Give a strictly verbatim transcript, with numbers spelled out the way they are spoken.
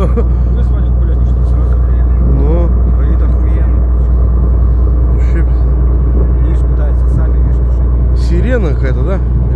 Мы с вами гуляли, что сразу приехали. Ну. Говорит, охуенно. Шип. Они же пытаются сами, видишь, тушить. Сирена какая-то, да?